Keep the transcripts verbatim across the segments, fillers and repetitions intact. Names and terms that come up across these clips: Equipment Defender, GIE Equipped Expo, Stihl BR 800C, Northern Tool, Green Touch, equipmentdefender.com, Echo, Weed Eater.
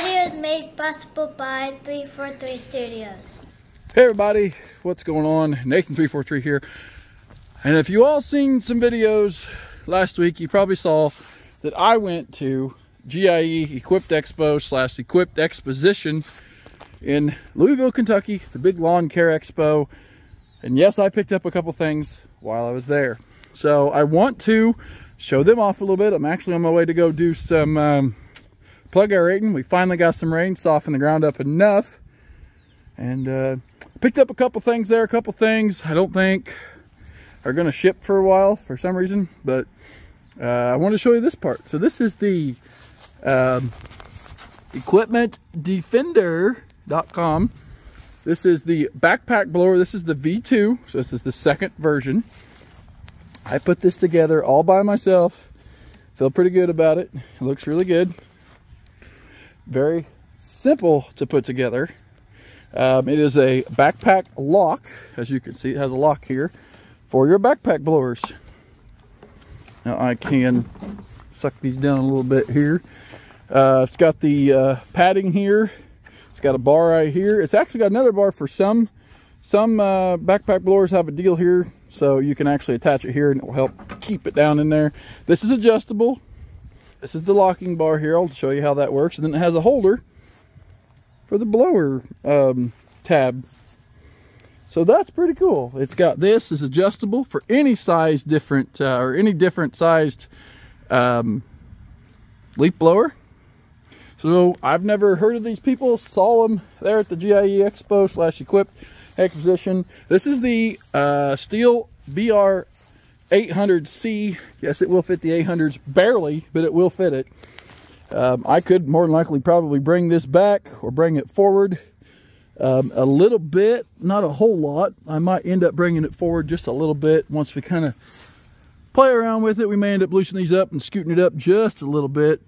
video is made possible by three forty-three Studios. Hey everybody, what's going on? Nathan three forty-three here. And if you all seen some videos last week, you probably saw that I went to G I E Equipped Expo slash Equipped Exposition in Louisville, Kentucky, the big lawn care expo. And yes, I picked up a couple things while I was there. So I want to show them off a little bit. I'm actually on my way to go do some um, plug aerating. We finally got some rain, softened the ground up enough. And uh, picked up a couple things there, a couple things I don't think are gonna ship for a while for some reason, but uh, I want to show you this part. So this is the um, equipment defender dot com. This is the backpack blower. This is the V two, so this is the second version. I put this together all by myself. Feel pretty good about it. It looks really good. Very simple to put together. Um, it is a backpack lock. As you can see, it has a lock here for your backpack blowers. Now I can suck these down a little bit here. Uh, it's got the uh, padding here. It's got a bar right here. It's actually got another bar for some. Some uh, backpack blowers have a deal here, so you can actually attach it here and it will help keep it down in there. This is adjustable. This is the locking bar here. I'll show you how that works. And then it has a holder for the blower um, tab. So that's pretty cool. It's got this is adjustable for any size different uh, or any different sized um, leaf blower. So I've never heard of these people. Saw them there at the G I E Expo slash Equipped Exposition. This is the uh, Stihl B R eight hundred C. Yes, it will fit the eight hundreds barely, but it will fit it. Um, I could more than likely probably bring this back or bring it forward. Um, a little bit, not a whole lot. I might end up bringing it forward just a little bit. Once we kind of play around with it, we may end up loosening these up and scooting it up just a little bit.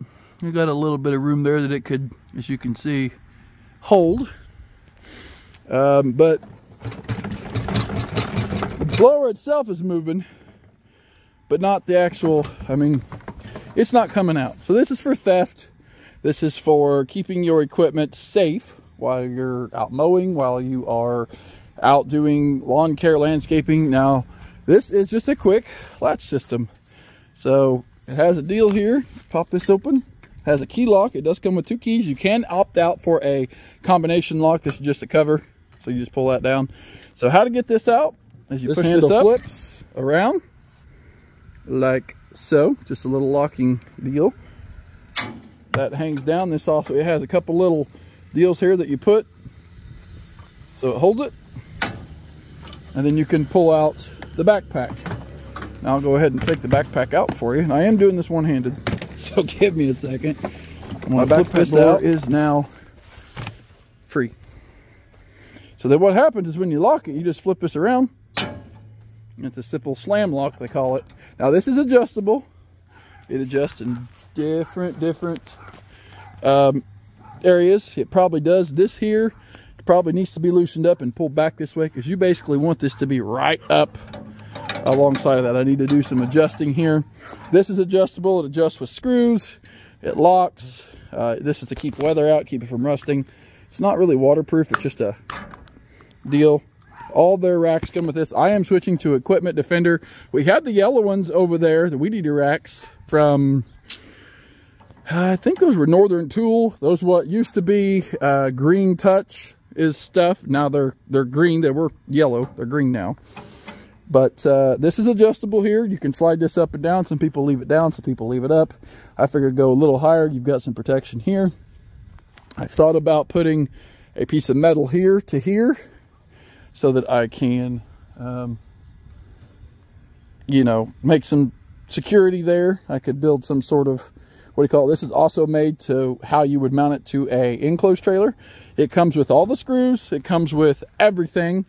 We've got a little bit of room there that it could, as you can see, hold. Um, but the blower itself is moving, but not the actual, I mean, it's not coming out. So this is for theft. This is for keeping your equipment safe while you're out mowing, while you are out doing lawn care, landscaping. Now, this is just a quick latch system. So it has a deal here. Pop this open. It has a key lock. It does come with two keys. You can opt out for a combination lock. This is just a cover. So you just pull that down. So how to get this out is you push this up, flips around like so. Just a little locking deal. That hangs down. This also, it has a couple little deals here that you put so it holds it, and then you can pull out the backpack. Now I'll go ahead and take the backpack out for you, and I am doing this one-handed, so give me a second. My backpack blower is now free. So then what happens is when you lock it, you just flip this around. It's a simple slam lock, they call it. Now this is adjustable. It adjusts in different different um areas. It probably does. This here probably needs to be loosened up and pulled back this way, because you basically want this to be right up alongside of that. I need to do some adjusting here. This is adjustable. It adjusts with screws. It locks. Uh, this is to keep weather out, keep it from rusting. It's not really waterproof. It's just a deal. All their racks come with this. I am switching to Equipment Defender. We had the yellow ones over there, the Weed Eater racks from, I think those were Northern Tool. Those what used to be uh, Green Touch is stuff. Now they're they're green. They were yellow. They're green now. But uh, this is adjustable here. You can slide this up and down. Some people leave it down. Some people leave it up. I figured go a little higher. You've got some protection here. I thought about putting a piece of metal here to here so that I can, um, you know, make some security there. I could build some sort of, what do you call it? This is also made to how you would mount it to a enclosed trailer. It comes with all the screws. It comes with everything,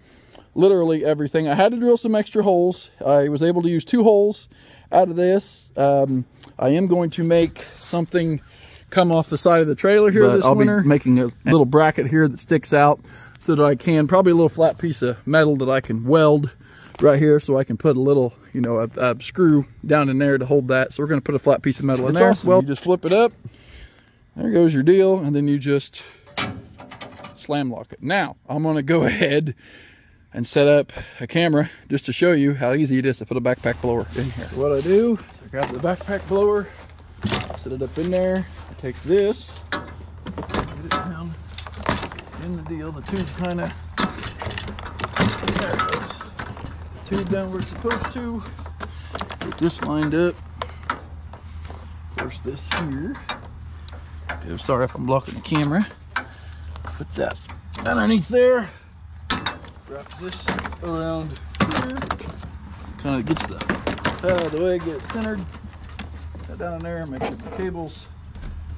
literally everything. I had to drill some extra holes. I was able to use two holes out of this. Um, I am going to make something come off the side of the trailer here this winter. I'll be making a little bracket here that sticks out so that I can, probably a little flat piece of metal that I can weld right here, so I can put a little, you know, a, a screw down in there to hold that. So we're going to put a flat piece of metal in there. Awesome. Well, you just flip it up, There goes your deal, and then you just slam lock it. Now, I'm gonna go ahead and set up a camera just to show you how easy it is to put a backpack blower in here. What I do is I grab the backpack blower, set it up in there, I take this, get it down in the deal, the tube kinda, there it goes. Tube down where it's supposed to, get this lined up, first this here. Okay, sorry if I'm blocking the camera. Put that underneath there. Wrap this around here. Kind of gets the out of the way, get it centered. Put that down there, make sure the cable's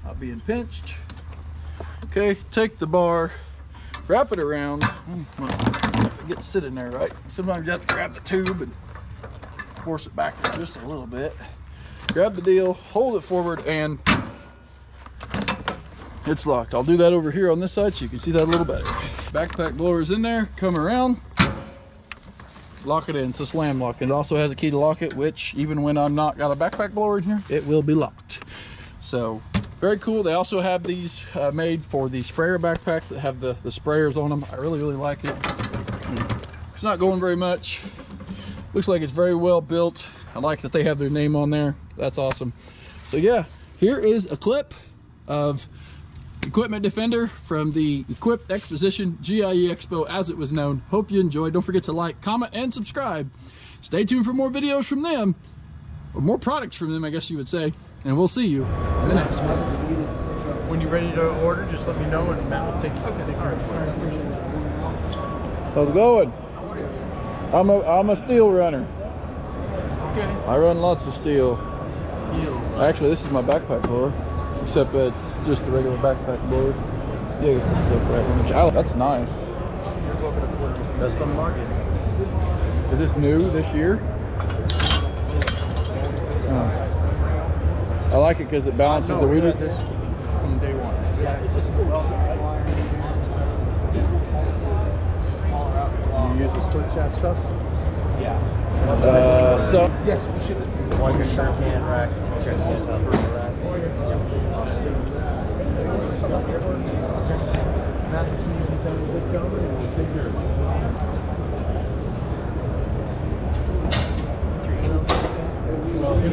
not being pinched. Okay, take the bar, wrap it around. It gets sitting there, right? Sometimes you have to grab the tube and force it back just a little bit. Grab the deal, hold it forward, and it's locked. I'll do that over here on this side so you can see that a little better. Backpack blower's in there, come around, lock it in. It's a slam lock. It also has a key to lock it, which even when I'm not got a backpack blower in here, it will be locked. So very cool. They also have these uh, made for the sprayer backpacks that have the, the sprayers on them. I really, really like it. It's not going very much. Looks like it's very well built. I like that they have their name on there. That's awesome. So yeah, here is a clip of Equipment Defender from the Equipped Exposition, G I E Expo as it was known. Hope you enjoyed. Don't forget to like, comment, and subscribe. Stay tuned for more videos from them, or more products from them, I guess you would say. And we'll see you in the next one. When you're ready to order, just let me know and Matt will take you. Okay. Take care. How's it going? I'm a, I'm a steel runner. Okay. I run lots of steel. Steel. Actually, this is my backpack blower. Except it's just a regular backpack blower. Yeah, right. Oh, that's nice. You're talking a quarter. That's from market. Is this new this year? Oh. I like it because it balances know, the weed. This from day one. Yeah, it's just cool. You use the switch shaft stuff? Yeah. Uh, so yes, we should. One shirt hand rack, shirt hand upper rack. And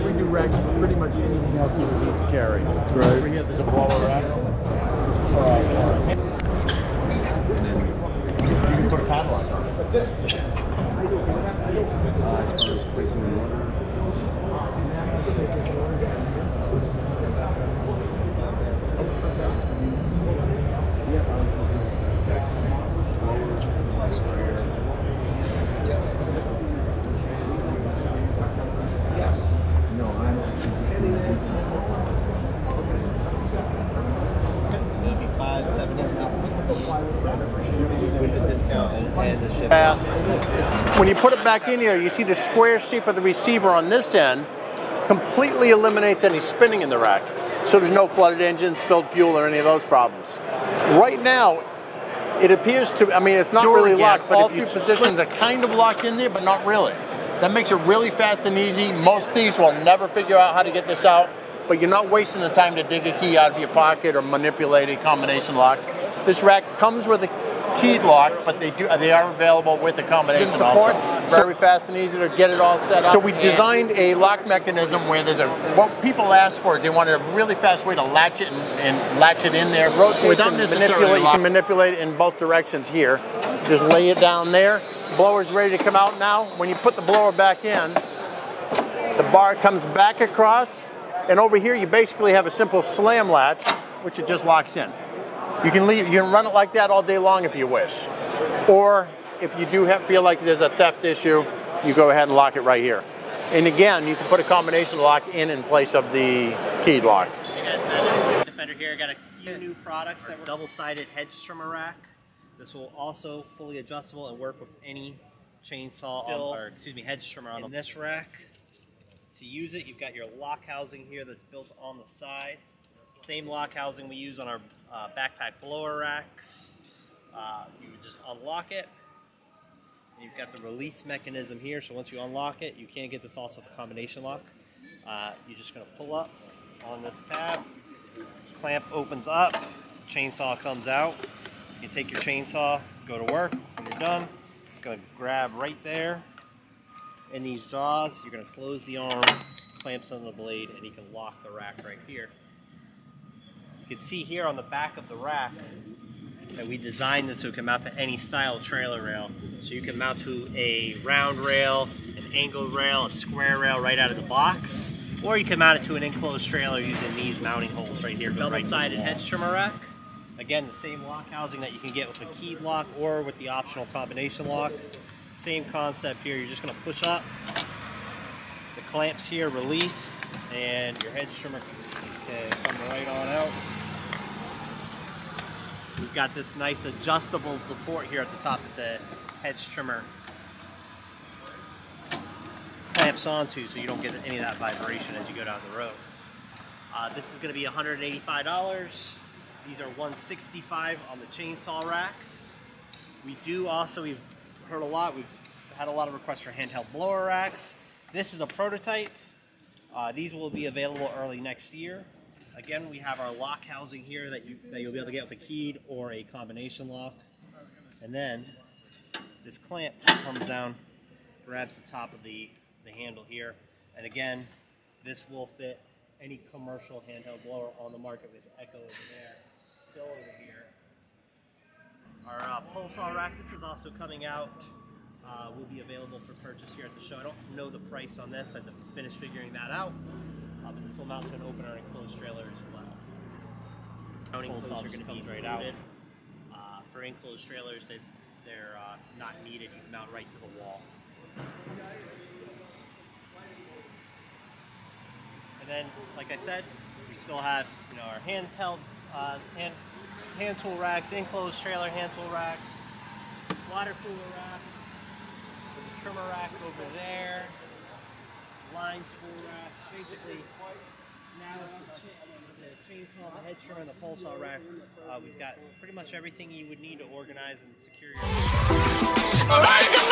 we do racks for pretty much anything else you would need to carry. Right. Over here there's a blower rack. You can put a padlock on it. As far as placing an order. Fast. When you put it back in here, you see the square shape of the receiver on this end completely eliminates any spinning in the rack. So there's no flooded engine, spilled fuel, or any of those problems. Right now, it appears to, I mean, it's not really locked, but all three positions are kind of locked in there, but not really. That makes it really fast and easy. Most thieves will never figure out how to get this out, but you're not wasting the time to dig a key out of your pocket or manipulate a combination lock. This rack comes with a keyed lock, but they do they are available with a combination supports. Also. Very fast and easy to get it all set up. So we designed a lock mechanism where there's a, what people ask for is they want a really fast way to latch it and, and latch it in there. Without manipulate, you can manipulate it in both directions here. Just lay it down there. Blower's ready to come out now. When you put the blower back in, the bar comes back across, and over here you basically have a simple slam latch, which it just locks in. You can leave, you can run it like that all day long if you wish. Or if you do have, feel like there's a theft issue, you go ahead and lock it right here. And again, you can put a combination lock in in place of the keyed lock. Hey guys, Defender here. I got a few new products that were double-sided hedge trimmer rack. This will also fully adjustable and work with any chainsaw on, or excuse me, hedge trimmer on in them. This rack. To use it, you've got your lock housing here that's built on the side. Same lock housing we use on our uh, backpack blower racks. Uh, you just unlock it. And you've got the release mechanism here, so once you unlock it, you can get this also with a combination lock. Uh, you're just going to pull up on this tab, clamp opens up, chainsaw comes out. You take your chainsaw, go to work. When you're done, it's going to grab right there. In these jaws, you're going to close the arm, clamps on the blade, and you can lock the rack right here. You can see here on the back of the rack that we designed this so it can mount to any style trailer rail. So you can mount to a round rail, an angled rail, a square rail right out of the box, or you can mount it to an enclosed trailer using these mounting holes right here. Double-sided hedge trimmer rack. Again, the same lock housing that you can get with a keyed lock or with the optional combination lock. Same concept here. You're just going to push up, the clamps here release, and your hedge trimmer can come right on out. We've got this nice adjustable support here at the top that the hedge trimmer clamps onto, so you don't get any of that vibration as you go down the road. Uh, this is going to be one hundred eighty-five dollars. These are one hundred sixty-five dollars on the chainsaw racks. We do also, we've heard a lot, we've had a lot of requests for handheld blower racks. This is a prototype. Uh, these will be available early next year. Again, we have our lock housing here that, you, that you'll be able to get with a keyed or a combination lock. And then this clamp comes down, grabs the top of the, the handle here. And again, this will fit any commercial handheld blower on the market with Echo over there, Stihl over here. Our uh, pole saw rack, this is also coming out, uh, will be available for purchase here at the show. I don't know the price on this, I have to finish figuring that out. Uh, but this will mount to an open or enclosed trailer as well. Mounting holes are going to be right out. Uh, for enclosed trailers, they, they're uh, not needed. You can mount right to the wall. And then, like I said, we still have you know our handheld uh, hand hand tool racks, enclosed trailer hand tool racks, water cooler racks, the trimmer rack over there. Line spool racks, basically now the chainsaw, the hedge trimmer, and the pole saw rack. Uh, we've got pretty much everything you would need to organize and secure your